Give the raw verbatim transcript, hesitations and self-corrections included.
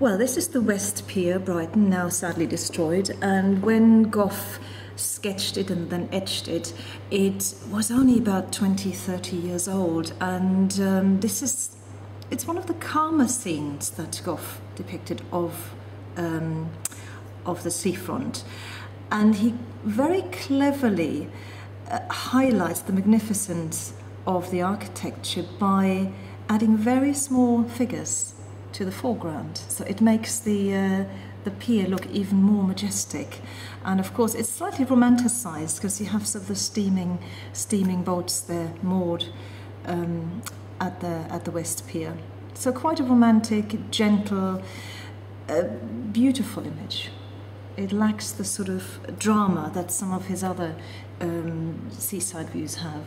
Well, this is the West Pier, Brighton, now sadly destroyed, and when Goff sketched it and then etched it, it was only about twenty, thirty years old, and um, this is, it's one of the calmer scenes that Goff depicted of, um, of the seafront, and he very cleverly uh, highlights the magnificence of the architecture by adding very small figures to the foreground, so it makes the uh, the pier look even more majestic. And of course it's slightly romanticized because you have sort of the steaming steaming boats there moored um, at the at the West Pier. So quite a romantic, gentle, uh, beautiful image. It lacks the sort of drama that some of his other um, seaside views have.